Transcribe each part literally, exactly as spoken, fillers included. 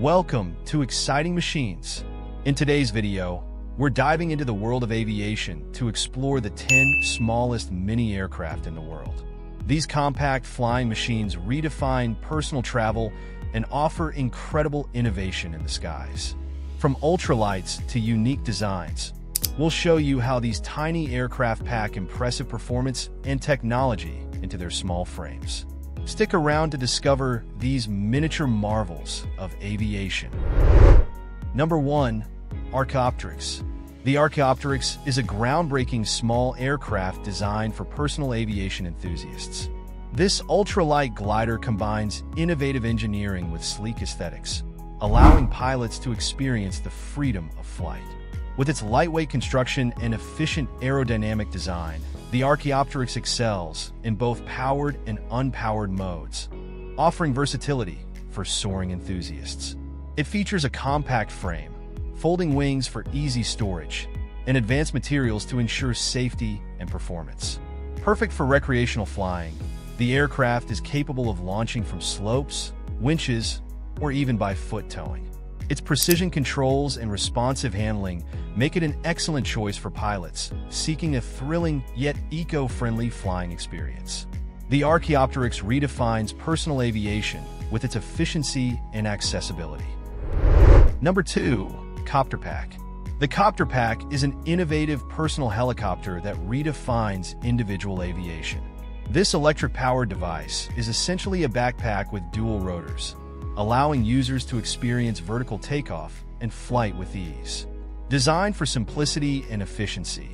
Welcome to Xciting Machines. In today's video, we're diving into the world of aviation to explore the ten smallest mini-aircraft in the world. These compact flying machines redefine personal travel and offer incredible innovation in the skies. From ultralights to unique designs, we'll show you how these tiny aircraft pack impressive performance and technology into their small frames. Stick around to discover these miniature marvels of aviation. Number one. Archaeopteryx. The Archaeopteryx is a groundbreaking small aircraft designed for personal aviation enthusiasts. This ultralight glider combines innovative engineering with sleek aesthetics, allowing pilots to experience the freedom of flight. With its lightweight construction and efficient aerodynamic design, the Archaeopteryx excels in both powered and unpowered modes, offering versatility for soaring enthusiasts. It features a compact frame, folding wings for easy storage, and advanced materials to ensure safety and performance. Perfect for recreational flying, the aircraft is capable of launching from slopes, winches, or even by foot towing. Its precision controls and responsive handling make it an excellent choice for pilots seeking a thrilling yet eco-friendly flying experience. The Archaeopteryx redefines personal aviation with its efficiency and accessibility. Number two. CopterPack. The CopterPack is an innovative personal helicopter that redefines individual aviation. This electric-powered device is essentially a backpack with dual rotors, allowing users to experience vertical takeoff and flight with ease. Designed for simplicity and efficiency,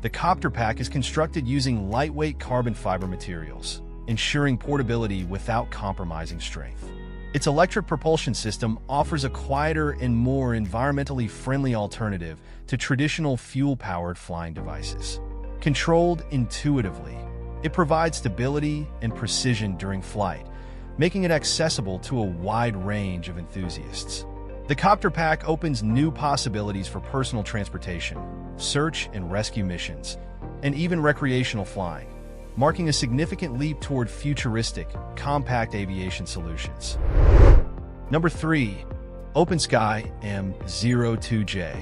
the CopterPack is constructed using lightweight carbon fiber materials, ensuring portability without compromising strength. Its electric propulsion system offers a quieter and more environmentally friendly alternative to traditional fuel-powered flying devices. Controlled intuitively, it provides stability and precision during flight, making it accessible to a wide range of enthusiasts. The CopterPack opens new possibilities for personal transportation, search and rescue missions, and even recreational flying, marking a significant leap toward futuristic, compact aviation solutions. Number three. OpenSky M zero two J.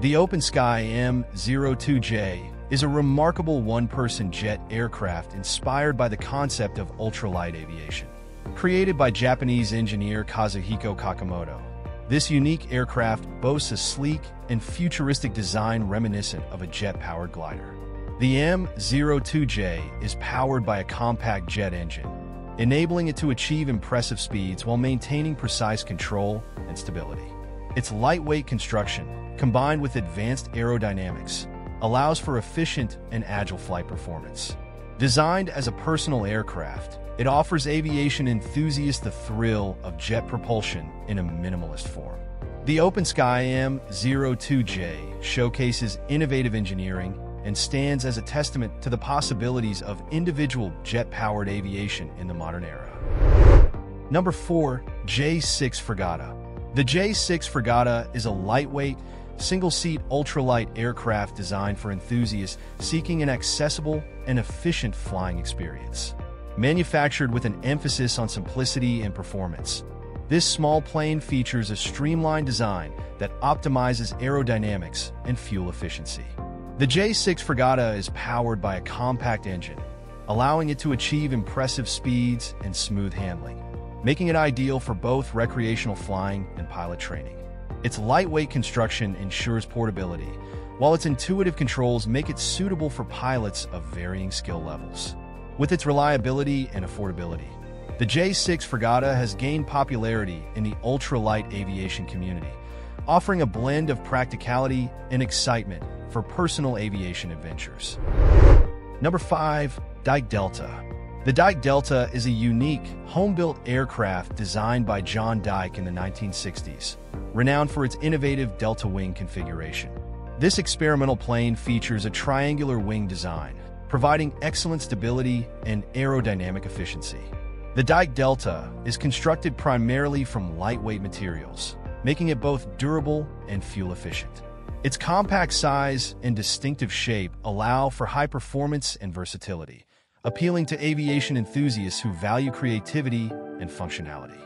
The OpenSky M zero two J is a remarkable one-person jet aircraft inspired by the concept of ultralight aviation. Created by Japanese engineer Kazuhiko Kakamoto, this unique aircraft boasts a sleek and futuristic design reminiscent of a jet-powered glider. The M zero two J is powered by a compact jet engine, enabling it to achieve impressive speeds while maintaining precise control and stability. Its lightweight construction, combined with advanced aerodynamics, allows for efficient and agile flight performance. Designed as a personal aircraft, it offers aviation enthusiasts the thrill of jet propulsion in a minimalist form. The OpenSky M zero two J showcases innovative engineering and stands as a testament to the possibilities of individual jet-powered aviation in the modern era. Number four. J six Fregata. The J six Fregata is a lightweight, single-seat ultralight aircraft designed for enthusiasts seeking an accessible and efficient flying experience. Manufactured with an emphasis on simplicity and performance, this small plane features a streamlined design that optimizes aerodynamics and fuel efficiency. The J six Fregata is powered by a compact engine, allowing it to achieve impressive speeds and smooth handling, making it ideal for both recreational flying and pilot training. Its lightweight construction ensures portability, while its intuitive controls make it suitable for pilots of varying skill levels. With its reliability and affordability, the J six Fregata has gained popularity in the ultralight aviation community, offering a blend of practicality and excitement for personal aviation adventures. Number five. Dyke Delta. The Dyke Delta is a unique, home-built aircraft designed by John Dyke in the nineteen sixties, renowned for its innovative delta wing configuration. This experimental plane features a triangular wing design, providing excellent stability and aerodynamic efficiency. The Dyke Delta is constructed primarily from lightweight materials, making it both durable and fuel-efficient. Its compact size and distinctive shape allow for high performance and versatility, appealing to aviation enthusiasts who value creativity and functionality.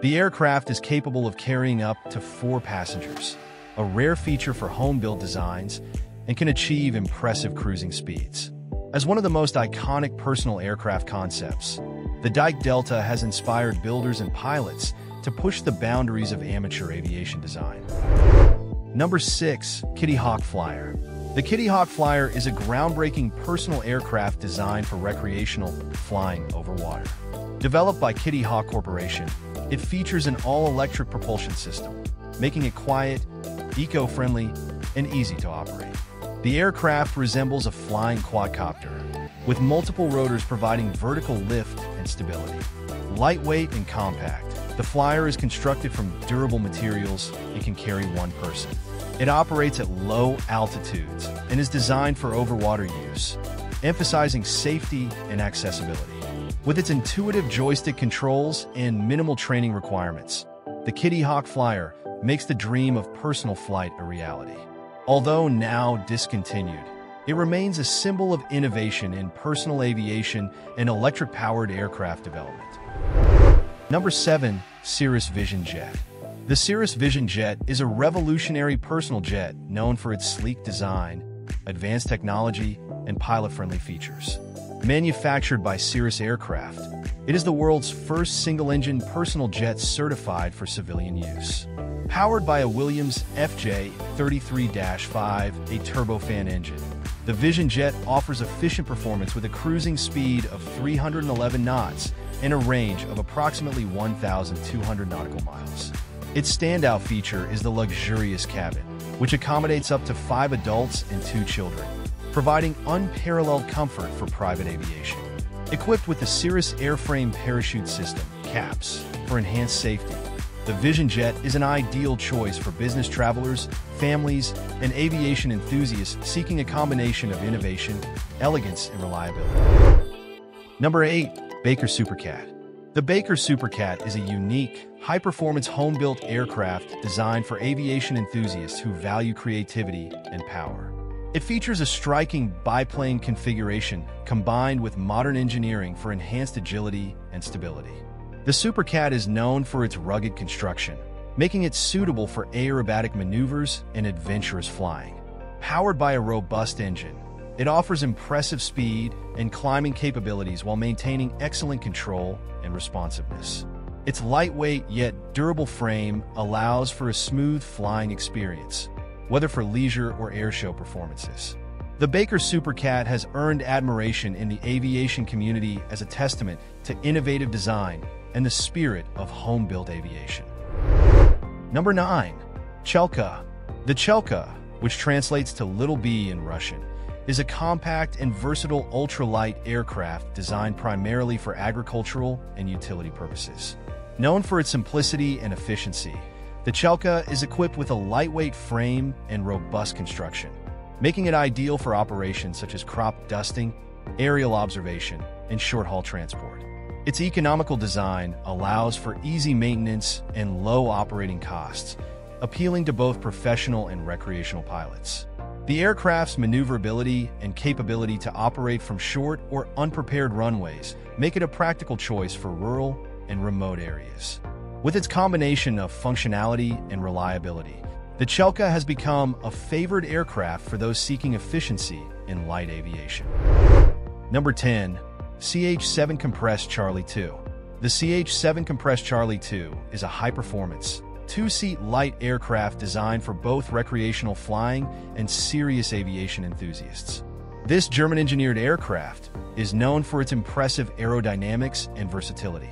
The aircraft is capable of carrying up to four passengers, a rare feature for home-built designs, and can achieve impressive cruising speeds. As one of the most iconic personal aircraft concepts, the Dyke Delta has inspired builders and pilots to push the boundaries of amateur aviation design. Number six, Kitty Hawk Flyer. The Kitty Hawk Flyer is a groundbreaking personal aircraft designed for recreational flying over water. Developed by Kitty Hawk Corporation, it features an all-electric propulsion system, making it quiet, eco-friendly, and easy to operate. The aircraft resembles a flying quadcopter, with multiple rotors providing vertical lift and stability. Lightweight and compact, the Flyer is constructed from durable materials and can carry one person. It operates at low altitudes and is designed for overwater use, emphasizing safety and accessibility. With its intuitive joystick controls and minimal training requirements, the Kitty Hawk Flyer makes the dream of personal flight a reality. Although now discontinued, it remains a symbol of innovation in personal aviation and electric-powered aircraft development. Number seven, Cirrus Vision Jet. The Cirrus Vision Jet is a revolutionary personal jet known for its sleek design, advanced technology, and pilot-friendly features. Manufactured by Cirrus Aircraft, it is the world's first single-engine personal jet certified for civilian use. Powered by a Williams F J thirty-three dash five, a turbofan engine, the Vision Jet offers efficient performance with a cruising speed of three hundred eleven knots and a range of approximately one thousand two hundred nautical miles. Its standout feature is the luxurious cabin, which accommodates up to five adults and two children, providing unparalleled comfort for private aviation. Equipped with the Cirrus Airframe Parachute System, CAPS, for enhanced safety, the Vision Jet is an ideal choice for business travelers, families, and aviation enthusiasts seeking a combination of innovation, elegance, and reliability. Number eight, Baker Supercat. The Baker Supercat is a unique, high-performance home-built aircraft designed for aviation enthusiasts who value creativity and power. It features a striking biplane configuration combined with modern engineering for enhanced agility and stability. The Supercat is known for its rugged construction, making it suitable for aerobatic maneuvers and adventurous flying. Powered by a robust engine, it offers impressive speed and climbing capabilities while maintaining excellent control and responsiveness. Its lightweight yet durable frame allows for a smooth flying experience, whether for leisure or airshow performances. The Baker Supercat has earned admiration in the aviation community as a testament to innovative design and the spirit of home-built aviation. Number nine, Shchelka. The Shchelka, which translates to Little B in Russian, is a compact and versatile ultralight aircraft designed primarily for agricultural and utility purposes. Known for its simplicity and efficiency, the Shchelka is equipped with a lightweight frame and robust construction, making it ideal for operations such as crop dusting, aerial observation, and short-haul transport. Its economical design allows for easy maintenance and low operating costs, appealing to both professional and recreational pilots. The aircraft's maneuverability and capability to operate from short or unprepared runways make it a practical choice for rural and remote areas. With its combination of functionality and reliability, the Shchelka has become a favored aircraft for those seeking efficiency in light aviation. Number ten, C H seven Compressed Charlie two. The C H seven Compressed Charlie two is a high-performance, two-seat light aircraft designed for both recreational flying and serious aviation enthusiasts. This German-engineered aircraft is known for its impressive aerodynamics and versatility,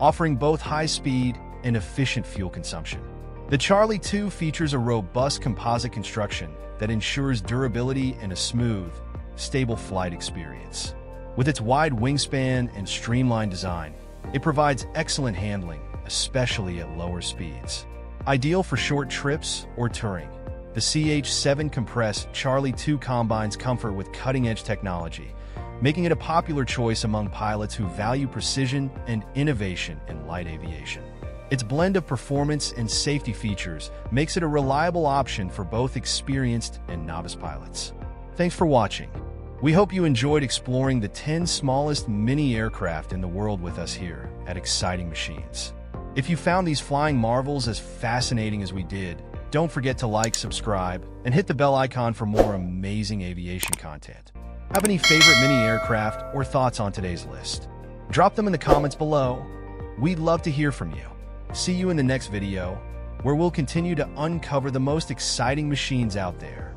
offering both high speed and efficient fuel consumption. The Charlie two features a robust composite construction that ensures durability and a smooth, stable flight experience. With its wide wingspan and streamlined design, it provides excellent handling, especially at lower speeds. Ideal for short trips or touring, the C H seven Compressed Charlie two combines comfort with cutting-edge technology, making it a popular choice among pilots who value precision and innovation in light aviation. Its blend of performance and safety features makes it a reliable option for both experienced and novice pilots. Thanks for watching. We hope you enjoyed exploring the ten smallest mini aircraft in the world with us here at Xciting Machines. If you found these flying marvels as fascinating as we did, don't forget to like, subscribe, and hit the bell icon for more amazing aviation content. Have any favorite mini aircraft or thoughts on today's list? Drop them in the comments below. We'd love to hear from you. See you in the next video, where we'll continue to uncover the most exciting machines out there.